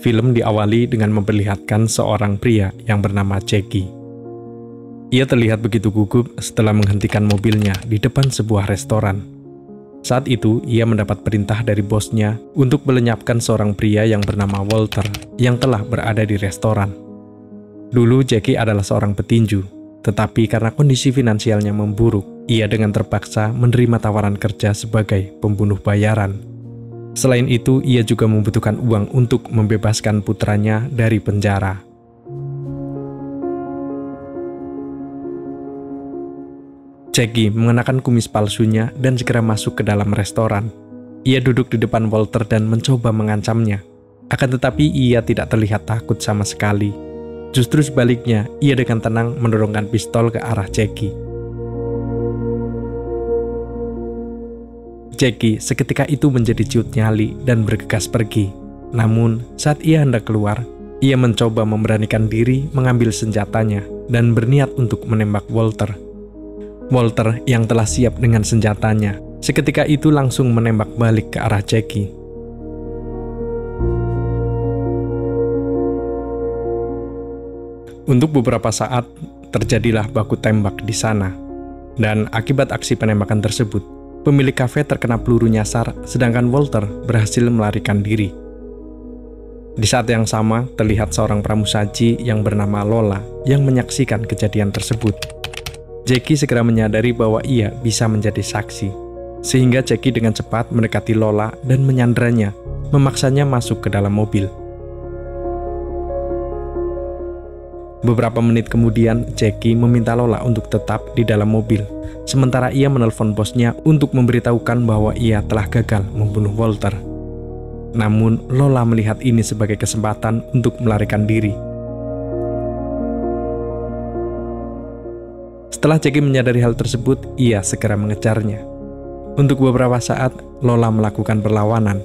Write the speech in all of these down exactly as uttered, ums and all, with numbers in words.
Film diawali dengan memperlihatkan seorang pria yang bernama Jackie. Ia terlihat begitu gugup setelah menghentikan mobilnya di depan sebuah restoran. Saat itu, ia mendapat perintah dari bosnya untuk melenyapkan seorang pria yang bernama Walter yang telah berada di restoran. Dulu Jackie adalah seorang petinju, tetapi karena kondisi finansialnya memburuk, ia dengan terpaksa menerima tawaran kerja sebagai pembunuh bayaran. Selain itu, ia juga membutuhkan uang untuk membebaskan putranya dari penjara. Jackie mengenakan kumis palsunya dan segera masuk ke dalam restoran. Ia duduk di depan Walter dan mencoba mengancamnya. Akan tetapi, ia tidak terlihat takut sama sekali. Justru sebaliknya, ia dengan tenang mendorongkan pistol ke arah Jackie. Jackie seketika itu menjadi ciut nyali dan bergegas pergi. Namun, saat ia hendak keluar, ia mencoba memberanikan diri mengambil senjatanya dan berniat untuk menembak Walter. Walter yang telah siap dengan senjatanya, seketika itu langsung menembak balik ke arah Jackie. Untuk beberapa saat, terjadilah baku tembak di sana. Dan akibat aksi penembakan tersebut, pemilik kafe terkena peluru nyasar, sedangkan Walter berhasil melarikan diri. Di saat yang sama, terlihat seorang pramusaji yang bernama Lola yang menyaksikan kejadian tersebut. Jackie segera menyadari bahwa ia bisa menjadi saksi, sehingga Jackie dengan cepat mendekati Lola dan menyandranya, memaksanya masuk ke dalam mobil. Beberapa menit kemudian, Jackie meminta Lola untuk tetap di dalam mobil, sementara ia menelpon bosnya untuk memberitahukan bahwa ia telah gagal membunuh Walter. Namun, Lola melihat ini sebagai kesempatan untuk melarikan diri. Setelah Jackie menyadari hal tersebut, ia segera mengejarnya. Untuk beberapa saat, Lola melakukan perlawanan.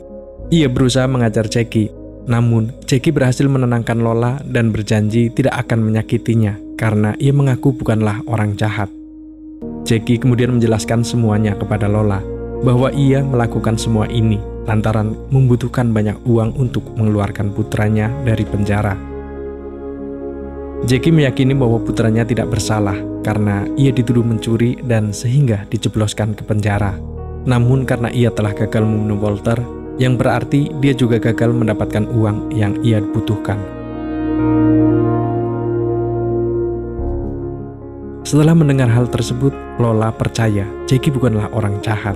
Ia berusaha mengajar Jackie. Namun, Jackie berhasil menenangkan Lola dan berjanji tidak akan menyakitinya karena ia mengaku bukanlah orang jahat. Jackie kemudian menjelaskan semuanya kepada Lola bahwa ia melakukan semua ini lantaran membutuhkan banyak uang untuk mengeluarkan putranya dari penjara. Jackie meyakini bahwa putranya tidak bersalah karena ia dituduh mencuri dan sehingga dijebloskan ke penjara. Namun karena ia telah gagal membunuh Walter, yang berarti dia juga gagal mendapatkan uang yang ia butuhkan. Setelah mendengar hal tersebut, Lola percaya Jackie bukanlah orang jahat.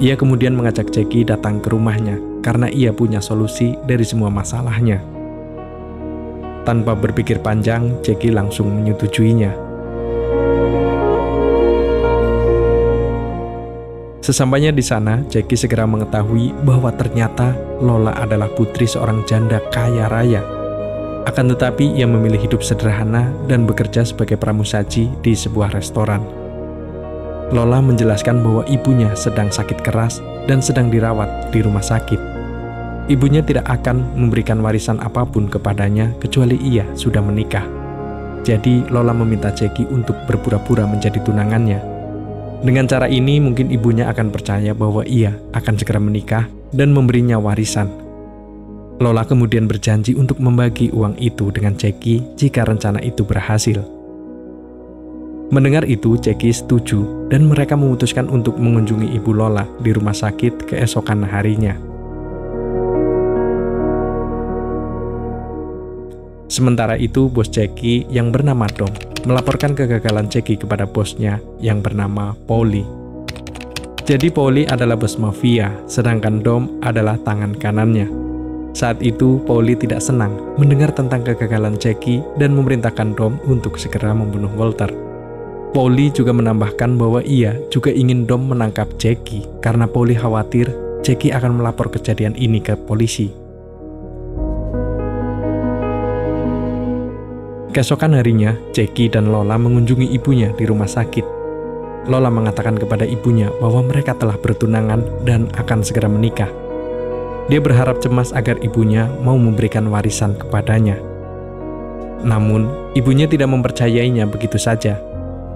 Ia kemudian mengajak Jackie datang ke rumahnya karena ia punya solusi dari semua masalahnya. Tanpa berpikir panjang, Jackie langsung menyetujuinya. Sesampainya di sana, Jackie segera mengetahui bahwa ternyata Lola adalah putri seorang janda kaya raya. Akan tetapi, ia memilih hidup sederhana dan bekerja sebagai pramusaji di sebuah restoran. Lola menjelaskan bahwa ibunya sedang sakit keras dan sedang dirawat di rumah sakit. Ibunya tidak akan memberikan warisan apapun kepadanya kecuali ia sudah menikah. Jadi, Lola meminta Jackie untuk berpura-pura menjadi tunangannya. Dengan cara ini, mungkin ibunya akan percaya bahwa ia akan segera menikah dan memberinya warisan. Lola kemudian berjanji untuk membagi uang itu dengan Jackie jika rencana itu berhasil. Mendengar itu, Jackie setuju dan mereka memutuskan untuk mengunjungi ibu Lola di rumah sakit keesokan harinya. Sementara itu, bos Jackie yang bernama Dong melaporkan kegagalan Jackie kepada bosnya yang bernama Paulie. Jadi Paulie adalah bos mafia, sedangkan Dong adalah tangan kanannya. Saat itu Paulie tidak senang mendengar tentang kegagalan Jackie dan memerintahkan Dong untuk segera membunuh Walter. Paulie juga menambahkan bahwa ia juga ingin Dong menangkap Jackie karena Paulie khawatir Jackie akan melapor kejadian ini ke polisi. Keesokan harinya, Jackie dan Lola mengunjungi ibunya di rumah sakit. Lola mengatakan kepada ibunya bahwa mereka telah bertunangan dan akan segera menikah. Dia berharap cemas agar ibunya mau memberikan warisan kepadanya. Namun, ibunya tidak mempercayainya begitu saja.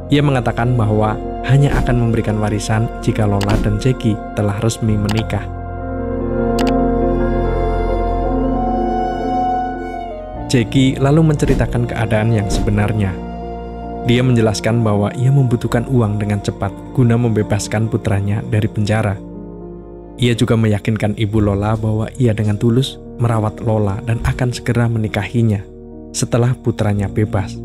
Ia mengatakan bahwa hanya akan memberikan warisan jika Lola dan Jackie telah resmi menikah. Jackie lalu menceritakan keadaan yang sebenarnya. Dia menjelaskan bahwa ia membutuhkan uang dengan cepat guna membebaskan putranya dari penjara. Ia juga meyakinkan ibu Lola bahwa ia dengan tulus merawat Lola dan akan segera menikahinya setelah putranya bebas.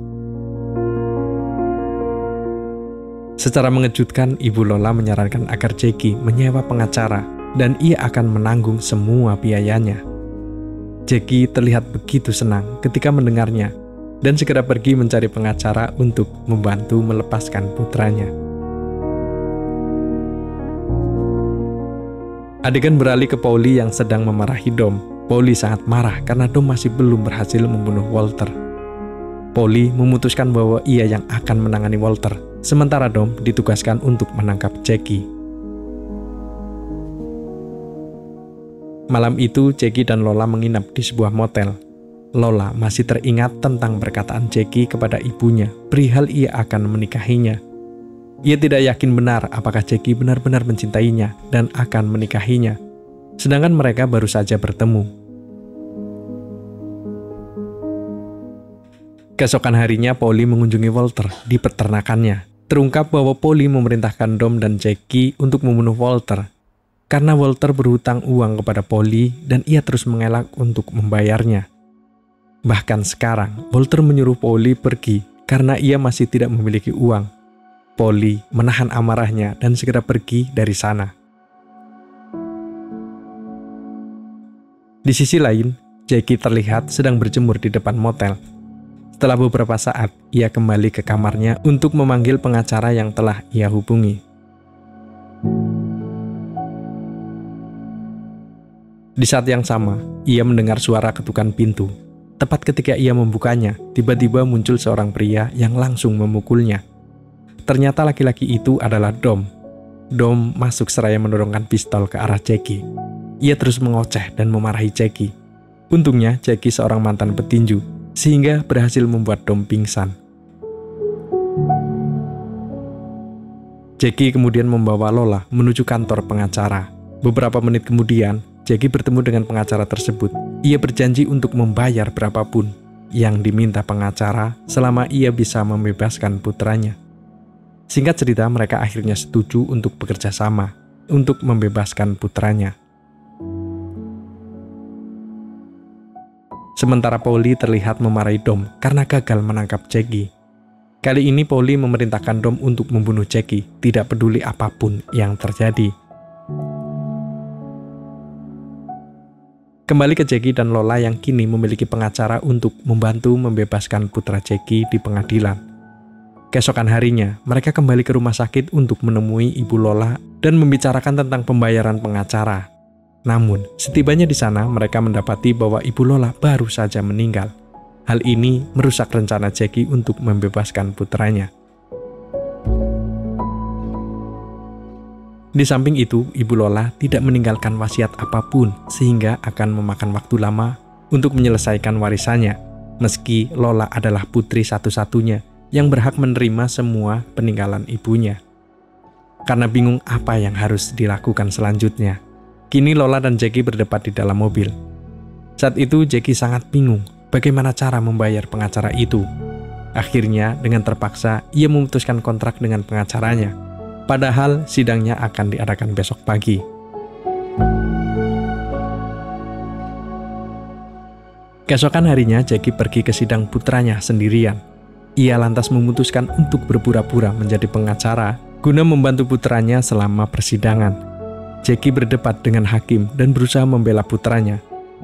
Secara mengejutkan, ibu Lola menyarankan agar Jackie menyewa pengacara dan ia akan menanggung semua biayanya. Jackie terlihat begitu senang ketika mendengarnya dan segera pergi mencari pengacara untuk membantu melepaskan putranya. Adegan beralih ke Paulie yang sedang memarahi Dom. Paulie sangat marah karena Dom masih belum berhasil membunuh Walter. Paulie memutuskan bahwa ia yang akan menangani Walter, sementara Dom ditugaskan untuk menangkap Jackie. Malam itu, Jackie dan Lola menginap di sebuah motel. Lola masih teringat tentang perkataan Jackie kepada ibunya, perihal ia akan menikahinya. Ia tidak yakin benar apakah Jackie benar-benar mencintainya dan akan menikahinya, sedangkan mereka baru saja bertemu. Keesokan harinya, Paulie mengunjungi Walter di peternakannya. Terungkap bahwa Paulie memerintahkan Dom dan Jackie untuk membunuh Walter karena Walter berhutang uang kepada Paulie dan ia terus mengelak untuk membayarnya. Bahkan sekarang, Walter menyuruh Paulie pergi karena ia masih tidak memiliki uang. Paulie menahan amarahnya dan segera pergi dari sana. Di sisi lain, Jackie terlihat sedang berjemur di depan motel. Setelah beberapa saat, ia kembali ke kamarnya untuk memanggil pengacara yang telah ia hubungi. Di saat yang sama, ia mendengar suara ketukan pintu. Tepat ketika ia membukanya, tiba-tiba muncul seorang pria yang langsung memukulnya. Ternyata laki-laki itu adalah Dom. Dom masuk seraya mendorongkan pistol ke arah Jackie. Ia terus mengoceh dan memarahi Jackie. Untungnya Jackie seorang mantan petinju, sehingga berhasil membuat Dom pingsan. Jackie kemudian membawa Lola menuju kantor pengacara. Beberapa menit kemudian, Jackie bertemu dengan pengacara tersebut. Ia berjanji untuk membayar berapapun yang diminta pengacara selama ia bisa membebaskan putranya. Singkat cerita, mereka akhirnya setuju untuk bekerja sama untuk membebaskan putranya. Sementara Paulie terlihat memarahi Dom karena gagal menangkap Jackie. Kali ini Paulie memerintahkan Dom untuk membunuh Jackie, tidak peduli apapun yang terjadi. Kembali ke Jackie dan Lola yang kini memiliki pengacara untuk membantu membebaskan putra Jackie di pengadilan. Keesokan harinya, mereka kembali ke rumah sakit untuk menemui ibu Lola dan membicarakan tentang pembayaran pengacara. Namun, setibanya di sana mereka mendapati bahwa ibu Lola baru saja meninggal. Hal ini merusak rencana Jackie untuk membebaskan putranya. Di samping itu, ibu Lola tidak meninggalkan wasiat apapun sehingga akan memakan waktu lama untuk menyelesaikan warisannya, meski Lola adalah putri satu-satunya yang berhak menerima semua peninggalan ibunya. Karena bingung apa yang harus dilakukan selanjutnya, kini Lola dan Jackie berdebat di dalam mobil. Saat itu Jackie sangat bingung bagaimana cara membayar pengacara itu. Akhirnya dengan terpaksa ia memutuskan kontrak dengan pengacaranya. Padahal sidangnya akan diadakan besok pagi. Keesokan harinya Jackie pergi ke sidang putranya sendirian. Ia lantas memutuskan untuk berpura-pura menjadi pengacara guna membantu putranya selama persidangan. Jackie berdebat dengan hakim dan berusaha membela putranya.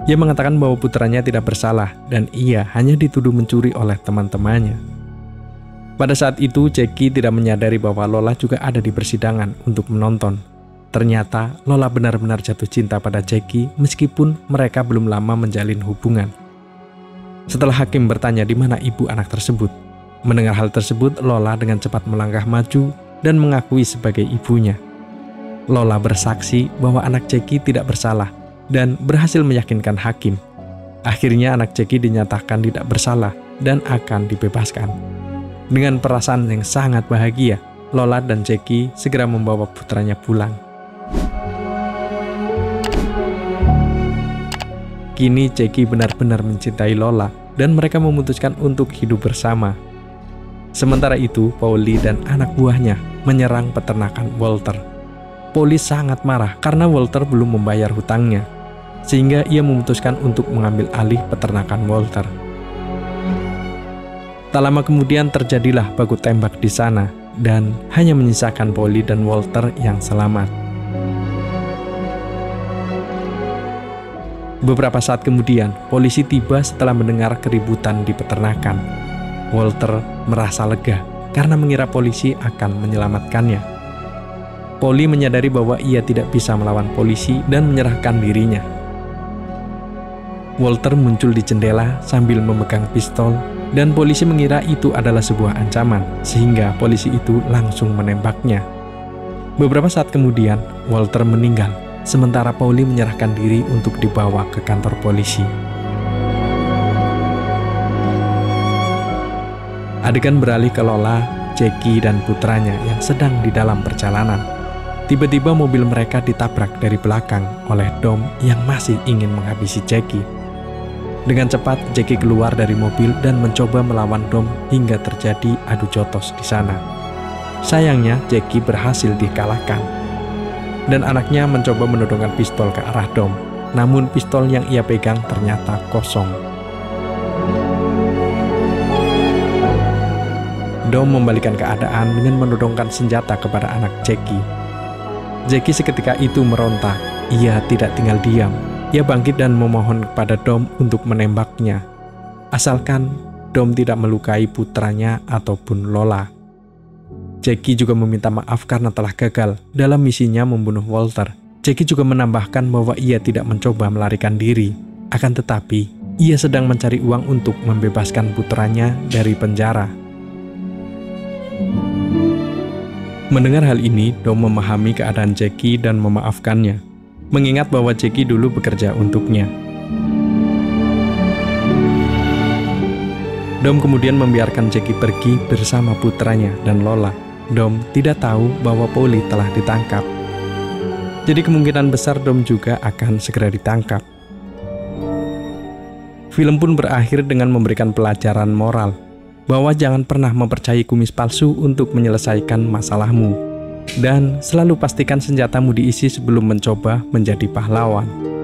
Ia mengatakan bahwa putranya tidak bersalah dan ia hanya dituduh mencuri oleh teman-temannya. Pada saat itu, Jackie tidak menyadari bahwa Lola juga ada di persidangan untuk menonton. Ternyata, Lola benar-benar jatuh cinta pada Jackie meskipun mereka belum lama menjalin hubungan. Setelah hakim bertanya di mana ibu anak tersebut, mendengar hal tersebut, Lola dengan cepat melangkah maju dan mengakui sebagai ibunya. Lola bersaksi bahwa anak Jackie tidak bersalah dan berhasil meyakinkan hakim. Akhirnya, anak Jackie dinyatakan tidak bersalah dan akan dibebaskan. Dengan perasaan yang sangat bahagia, Lola dan Jackie segera membawa putranya pulang. Kini Jackie benar-benar mencintai Lola dan mereka memutuskan untuk hidup bersama. Sementara itu, Paulie dan anak buahnya menyerang peternakan Walter. Paulie sangat marah karena Walter belum membayar hutangnya, sehingga ia memutuskan untuk mengambil alih peternakan Walter. Tak lama kemudian terjadilah baku tembak di sana, dan hanya menyisakan Paulie dan Walter yang selamat. Beberapa saat kemudian, polisi tiba setelah mendengar keributan di peternakan. Walter merasa lega karena mengira polisi akan menyelamatkannya. Paulie menyadari bahwa ia tidak bisa melawan polisi dan menyerahkan dirinya. Walter muncul di jendela sambil memegang pistol, dan polisi mengira itu adalah sebuah ancaman, sehingga polisi itu langsung menembaknya. Beberapa saat kemudian, Walter meninggal, sementara Paulie menyerahkan diri untuk dibawa ke kantor polisi. Adegan beralih ke Lola, Jackie, dan putranya yang sedang di dalam perjalanan. Tiba-tiba mobil mereka ditabrak dari belakang oleh Dong yang masih ingin menghabisi Jackie. Dengan cepat, Jackie keluar dari mobil dan mencoba melawan Dong hingga terjadi adu jotos di sana. Sayangnya, Jackie berhasil dikalahkan, dan anaknya mencoba menodongkan pistol ke arah Dong, namun pistol yang ia pegang ternyata kosong. Dong membalikan keadaan dengan menodongkan senjata kepada anak Jackie. Jackie seketika itu meronta. Ia tidak tinggal diam. Ia bangkit dan memohon kepada Dong untuk menembaknya, asalkan Dong tidak melukai putranya ataupun Lola. Jackie juga meminta maaf karena telah gagal dalam misinya membunuh Walter. Jackie juga menambahkan bahwa ia tidak mencoba melarikan diri. Akan tetapi, ia sedang mencari uang untuk membebaskan putranya dari penjara. Mendengar hal ini, Dong memahami keadaan Jackie dan memaafkannya, mengingat bahwa Jackie dulu bekerja untuknya. Dong kemudian membiarkan Jackie pergi bersama putranya dan Lola. Dong tidak tahu bahwa Paulie telah ditangkap. Jadi kemungkinan besar Dong juga akan segera ditangkap. Film pun berakhir dengan memberikan pelajaran moral, bahwa jangan pernah mempercayai kumis palsu untuk menyelesaikan masalahmu. Dan selalu pastikan senjatamu diisi sebelum mencoba menjadi pahlawan.